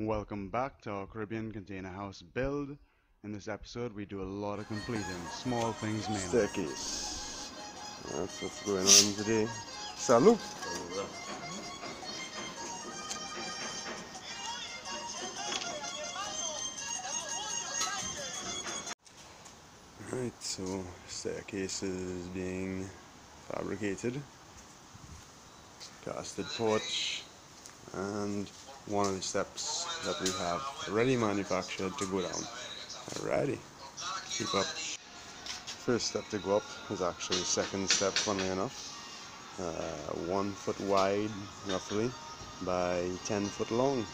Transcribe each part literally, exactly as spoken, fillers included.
Welcome back to our Caribbean container house build. In this episode we do a lot of completing, small things mainly. Staircase. That's what's going on today. Salute! Alright, so staircase is being fabricated. Casted porch and one of the steps that we have already manufactured to go down. Alrighty, keep up. First step to go up is actually the second step, funnily enough. Uh, one foot wide, roughly, by ten foot long.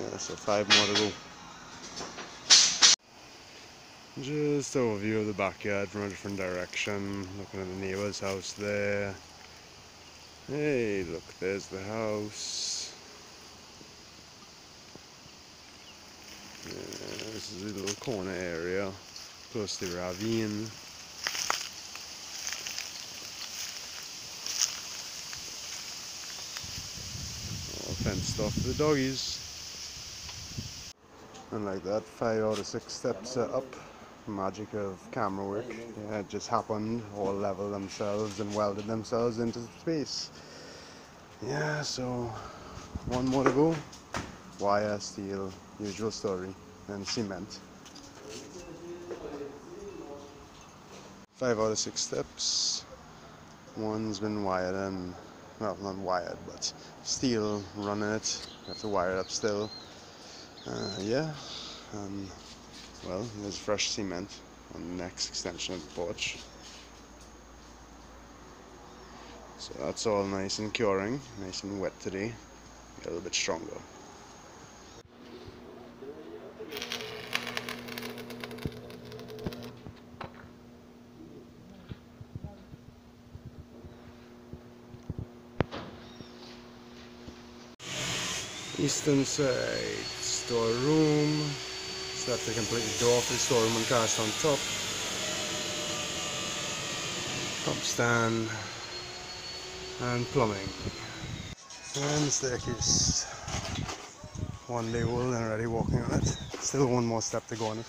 Yeah, so five more to go. Just overview of the backyard from a different direction, looking at the neighbor's house there. Hey, look, there's the house. Yeah, this is a little corner area, close to the ravine. All fenced off for the doggies. And like that, five out of six steps are up. Magic of camera work. Yeah, it just happened, all leveled themselves and welded themselves into space. Yeah, so one more to go. Wire, steel, usual story, and cement. Five out of six steps. One's been wired and, well, not wired, but steel running it. You have to wire it up still. Uh, yeah. Um, Well, there's fresh cement on the next extension of the porch. So that's all nice and curing, nice and wet today, a little bit stronger. Eastern side, storeroom. Step to complete the door for the storeroom and cast on top. Top stand and plumbing. And staircase. One day old and already walking on it. Still one more step to go on it.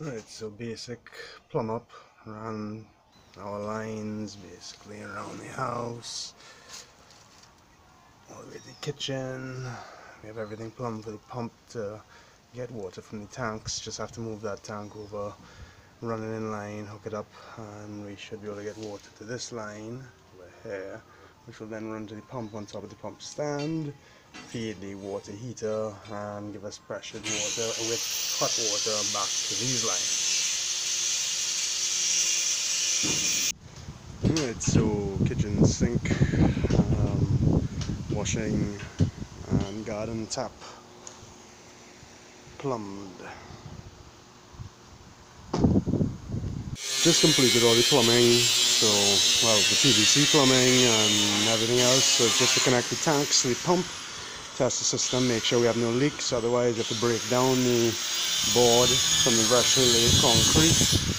Right, so basic plumb up around our lines, basically around the house, all the way to the kitchen. We have everything plumbed for the pump to get water from the tanks. Just have to move that tank over, run it in line, hook it up, and we should be able to get water to this line over here, which will then run to the pump on top of the pump stand, feed the water heater, and give us pressured water with hot water back to these lines. Alright, so kitchen sink, um, washing and garden tap plumbed. Just completed all the plumbing, so well the P V C plumbing and everything else, so just to connect the tanks to the pump, test the system, make sure we have no leaks, otherwise you have to break down the board from the freshly laid concrete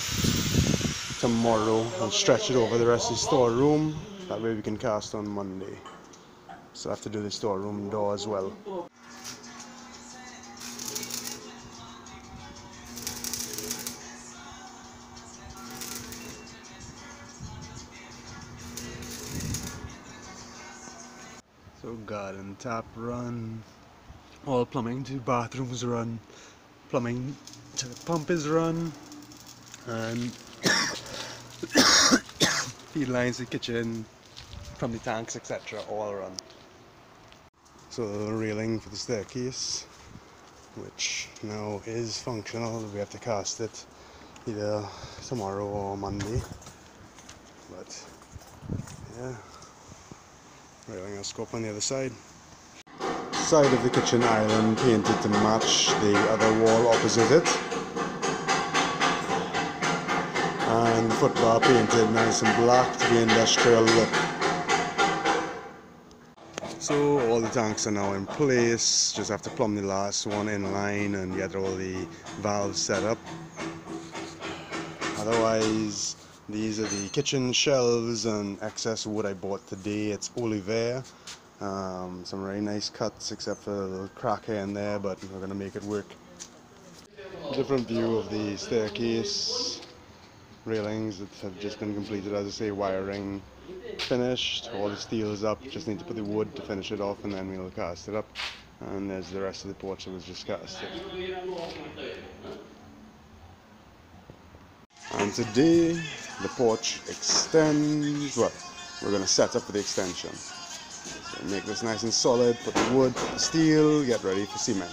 tomorrow and stretch it over the rest of the storeroom. That way we can cast on Monday. So I have to do the storeroom door as well. So garden tap run, all plumbing to bathrooms run, plumbing to the pump is run, and feed lines, the kitchen, from the tanks, et cetera, all run. So the railing for the staircase, which now is functional. We have to cast it either tomorrow or Monday. But yeah, railing has scope on the other side. Side of the kitchen island painted to match the other wall opposite it. And the foot bar painted nice and black to the industrial look. So all the tanks are now in place, just have to plumb the last one in line and get all the valves set up. Otherwise These are the kitchen shelves and excess wood I bought today. It's aloe vera. Um, some very nice cuts, except for a little crack here and there, but we're going to make it work. Different view of the staircase. Railings that have just been completed, as I say, wiring finished. All the steel is up, just need to put the wood to finish it off and then we'll cast it up. And there's the rest of the porch that was just casted. And today, the porch extends, well, we're going to set up for the extension. So make this nice and solid, put the wood, put the steel, get ready for cement.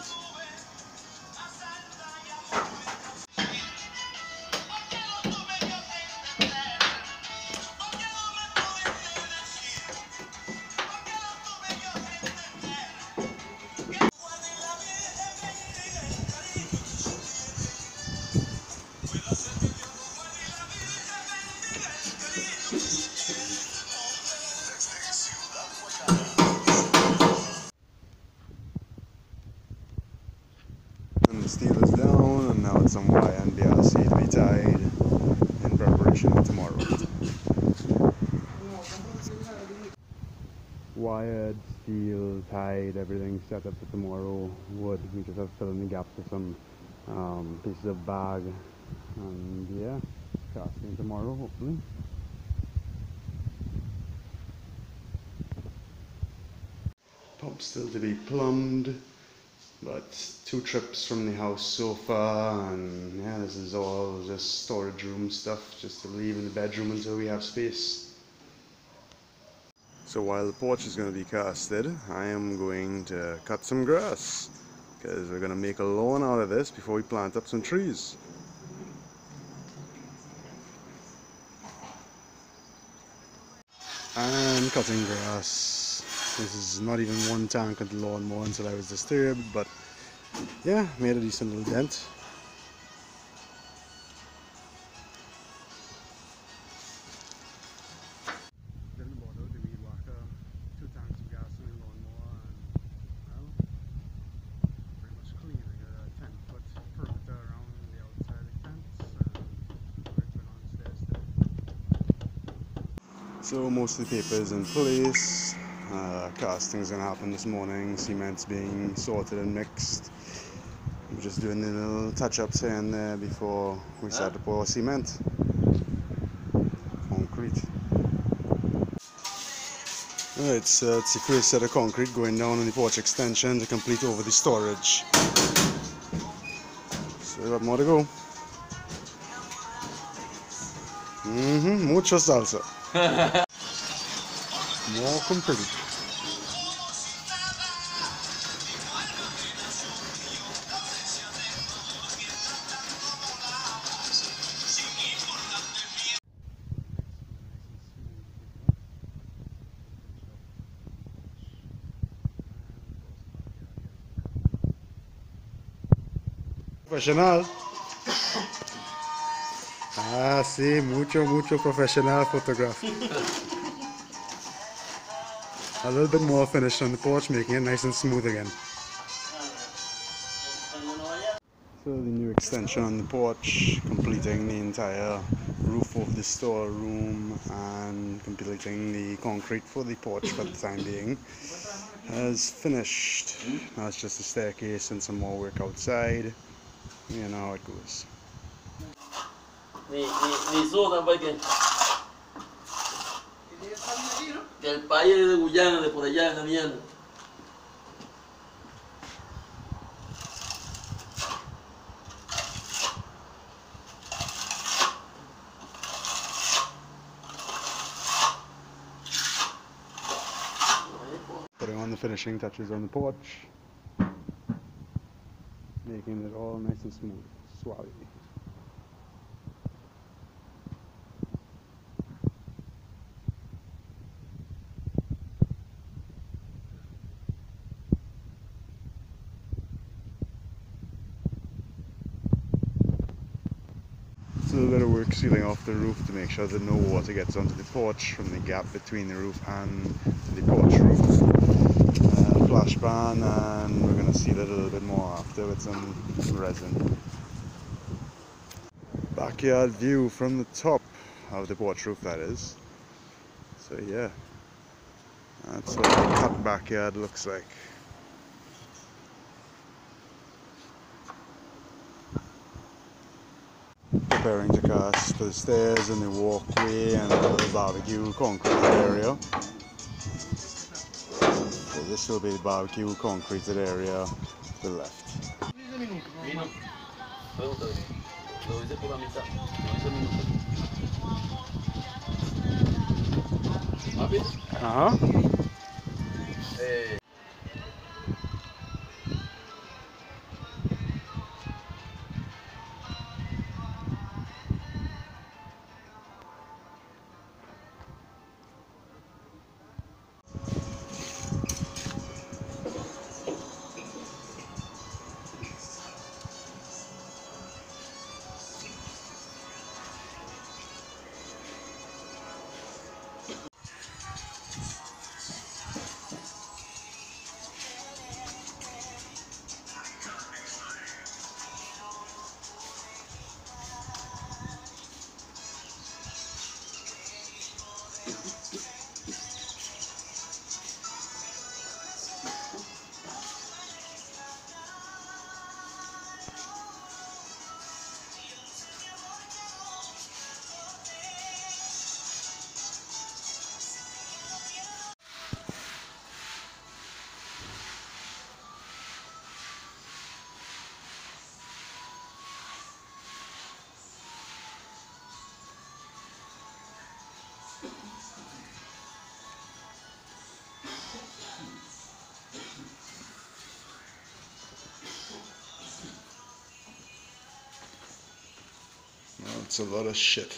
The steel is down, and now it's some wire and B R C to be tied in preparation for tomorrow. Wired, steel, tied, everything set up for tomorrow. Wood, we just have to fill in the gaps with some um, pieces of bag, and yeah, casting tomorrow hopefully. Pump still to be plumbed. But two trips from the house so far, and yeah, this is all just storage room stuff, just to leave in the bedroom until we have space. So while the porch is going to be casted, I am going to cut some grass, because we're going to make a lawn out of this before we plant up some trees. And cutting grass. This is not even one tank at the lawnmower until I was disturbed, but yeah, made a decent little dent. Didn't bother with the weed whacker, two tanks of gas in the lawnmower, and well, pretty much clean. I got a ten foot perimeter around the outside of the fence, and on the stairs. So most of the paper is in place. Uh, casting's gonna happen this morning, cement's being sorted and mixed. We're just doing the little touch-ups here and there before we start to pour cement. Concrete. Alright, so it's a clear set of concrete going down on the porch extension to complete over the storage. So we've got more to go. Mm-hmm, mucho salsa. More concrete. Professional. Ah, sí, mucho, mucho professional photography. A little bit more finished on the porch, making it nice and smooth again. So the new extension on the porch, completing the entire roof of the storeroom and completing the concrete for the porch for the time being, has finished. Now it's just a staircase and some more work outside. You know how it goes. El país de Guyana, de por allá, caminando. Putting on the finishing touches on the porch, making it all nice and smooth, suave. A little bit of work sealing off the roof to make sure that no water gets onto the porch from the gap between the roof and the porch roof. Uh, flash pan, and we're going to seal it a little bit more after with some resin. Backyard view from the top. of the porch roof, that is. So yeah, that's what the cut backyard looks like. Preparing to cast the stairs and the walkway and a little barbecue concrete area. So this will be the barbecue concreted area to the left. Uh-huh. Hey. It's a lot of shit.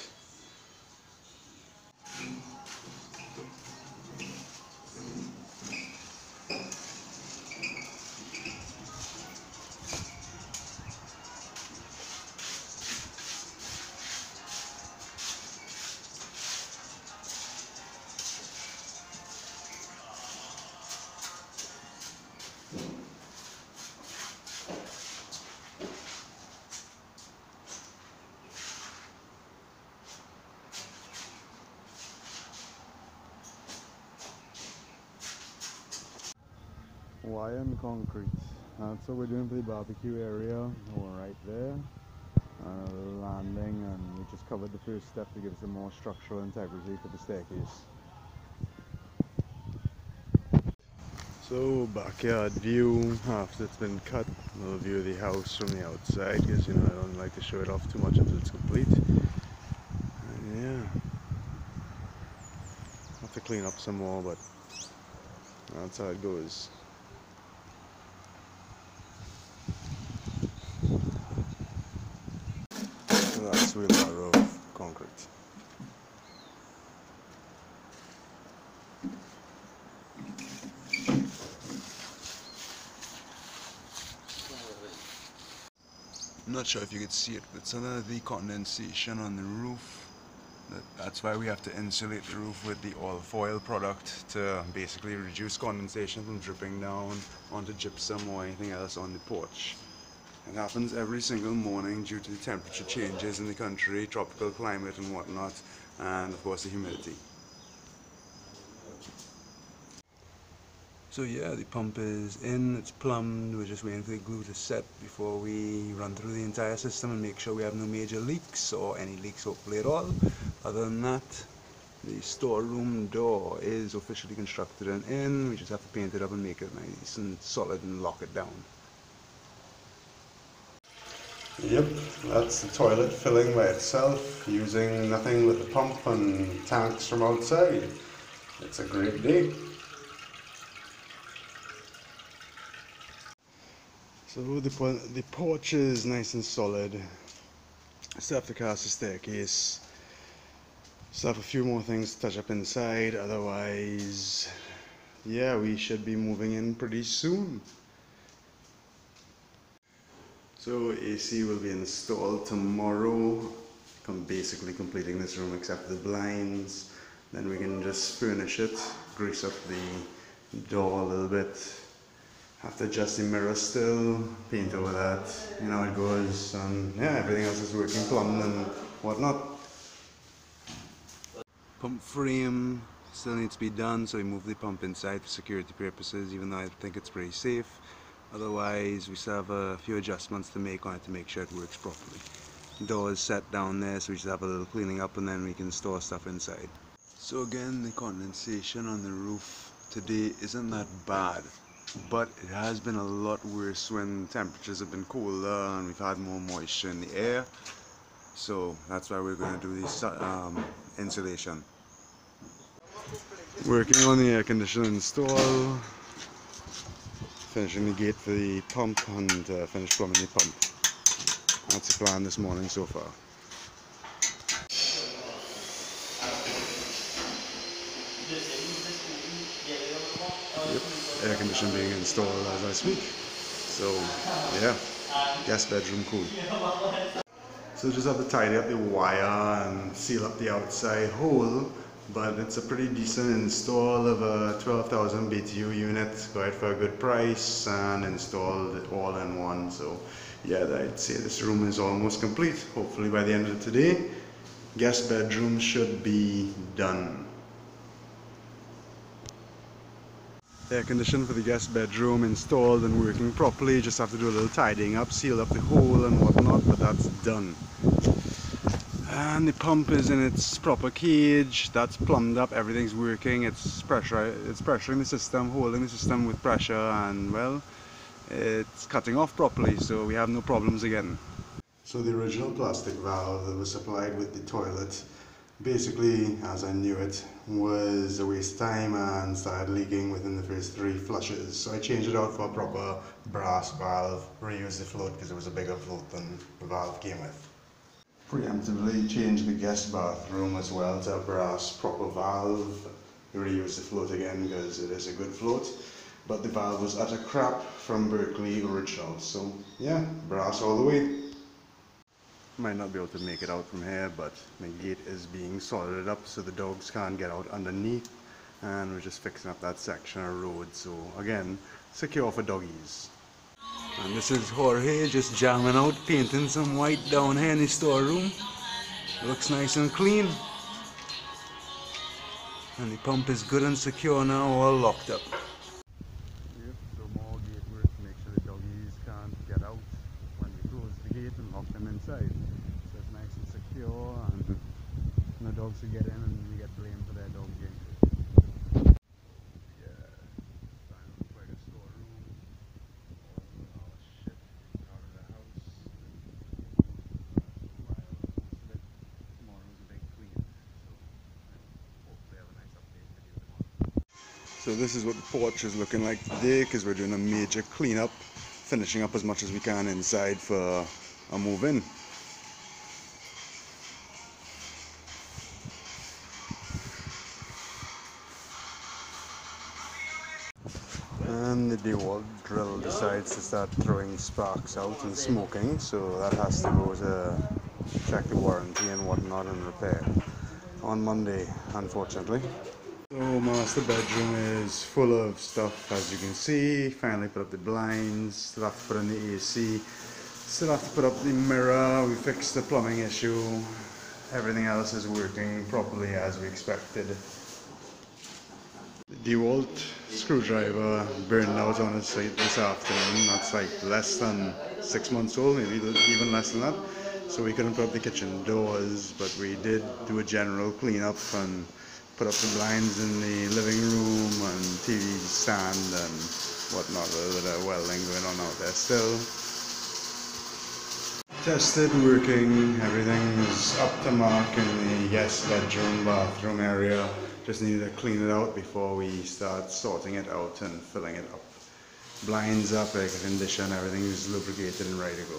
Wire and concrete. That's what we're doing for the barbecue area. We're right there. And a little landing, and we just covered the first step to give us a more structural integrity for the staircase. So backyard view after it's been cut. A little view of the house from the outside, because you know I don't like to show it off too much until it's complete. And yeah, have to clean up some more, but that's how it goes. That's wheelbarrow of concrete. I'm not sure if you could see it, but some of the condensation on the roof, that, that's why we have to insulate the roof with the oilfoil product to basically reduce condensation from dripping down onto gypsum or anything else on the porch. It happens every single morning due to the temperature changes in the country, tropical climate and whatnot, and of course the humidity. So yeah, the pump is in, it's plumbed, we're just waiting for the glue to set before we run through the entire system and make sure we have no major leaks, or any leaks hopefully at all. Other than that, the storeroom door is officially constructed and in. We just have to paint it up and make it nice and solid and lock it down. Yep, that's the toilet filling by itself, using nothing with the pump and tanks from outside. It's a great day. So the, the porch is nice and solid. Still have to cast the staircase. Still have a few more things to touch up inside, otherwise, yeah, we should be moving in pretty soon. So A C will be installed tomorrow, I'm basically completing this room except for the blinds. Then we can just furnish it, grease up the door a little bit, have to adjust the mirror still, paint over that, you know how it goes, and yeah, everything else is working, plumbed and whatnot. pump frame still needs to be done, so we move the pump inside for security purposes, even though I think it's pretty safe. Otherwise, we still have a few adjustments to make on it to make sure it works properly. The door is set down there, so we just have a little cleaning up and then we can store stuff inside. So again, the condensation on the roof today isn't that bad, but it has been a lot worse when temperatures have been colder and we've had more moisture in the air. So that's why we're going to do this um, insulation. Working on the air conditioner install, finishing the gate for the pump, and uh, finish plumbing the pump. That's the plan this morning so far. Yep, air conditioning being installed as I speak. So yeah, guest bedroom cool. So just have to tidy up the wire and seal up the outside hole, but it's a pretty decent install of a twelve thousand B T U unit, got it for a good price and installed it all in one. So yeah, I'd say this room is almost complete. Hopefully by the end of today, guest bedroom should be done. Air conditioning for the guest bedroom installed and working properly. Just have to do a little tidying up, seal up the hole and whatnot, but that's done. And the pump is in its proper cage. That's plumbed up. Everything's working. It's pressure. It's pressuring the system, holding the system with pressure, and well, it's cutting off properly. So we have no problems again. So the original plastic valve that was supplied with the toilet, basically, as I knew it, was a waste of time and started leaking within the first three flushes. So I changed it out for a proper brass valve, reused the float because it was a bigger float than the valve came with. Preemptively changed the guest bathroom as well to a brass proper valve, reused the float again because it is a good float, but the valve was utter crap from Berkeley original. So yeah, brass all the way. Might not be able to make it out from here, but my gate is being soldered up so the dogs can't get out underneath, and we're just fixing up that section of road, so again, secure for doggies. And this is Jorge just jamming out, painting some white down here in the storeroom. Looks nice and clean, and the pump is good and secure now, all locked up. And lock them inside, so it's nice and secure, and no dogs will get in and we get blamed for their dog game. Yeah, time to play a storeroom, all our shit out of the house. Tomorrow's a big clean, so hopefully have a nice update video tomorrow. So this is what the porch is looking like today, because we're doing a major cleanup, finishing up as much as we can inside for a move in. And the D-wall drill decides to start throwing sparks out and smoking, so that has to go to check the warranty and whatnot and repair on Monday, unfortunately. So master bedroom is full of stuff, as you can see. Finally put up the blinds, still have to put in the A C. Still have to put up the mirror, we fixed the plumbing issue. Everything else is working properly as we expected. The DeWalt screwdriver burned out on its site this afternoon. That's like less than six months old, maybe even less than that. So we couldn't put up the kitchen doors, but we did do a general cleanup and put up the blinds in the living room and T V stand and whatnot, a little bit of welding going on out there still. Tested, working, everything is up to mark in the guest bedroom, bathroom area. Just needed to clean it out before we start sorting it out and filling it up. Blinds up, air condition, everything is lubricated and ready to go.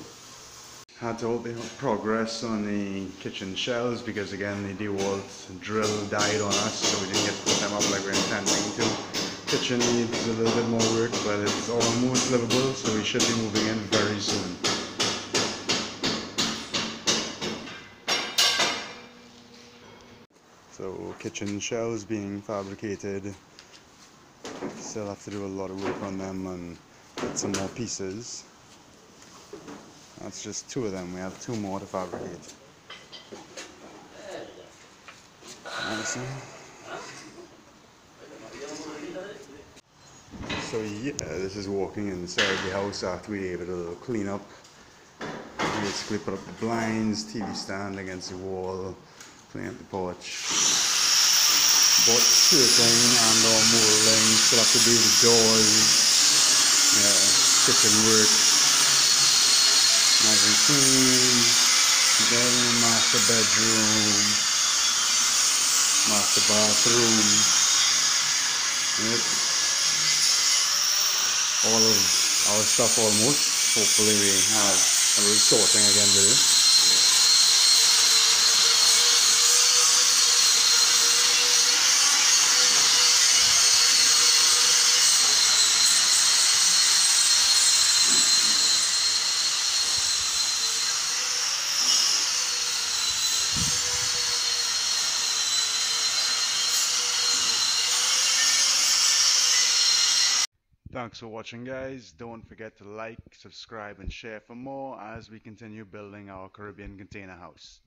Had to hold the progress on the kitchen shelves because again the DeWalt drill died on us, so we didn't get to put them up like we were intending to. Kitchen needs a little bit more work, but it's almost livable, so we should be moving in very soon. So kitchen shelves being fabricated, still have to do a lot of work on them and get some more pieces. That's just two of them, we have two more to fabricate. And person. So yeah, this is walking inside the house after we gave it a little clean up. Basically put up the blinds, T V stand against the wall, clean up the porch. But skirting and or molding, still have to do the doors, yeah, kitchen work, nice and clean, bedroom, master bedroom, master bathroom, yep. All of our stuff almost, hopefully we have a little sorting again today. Thanks for watching, guys. Don't forget to like, subscribe and share for more as we continue building our Caribbean container house.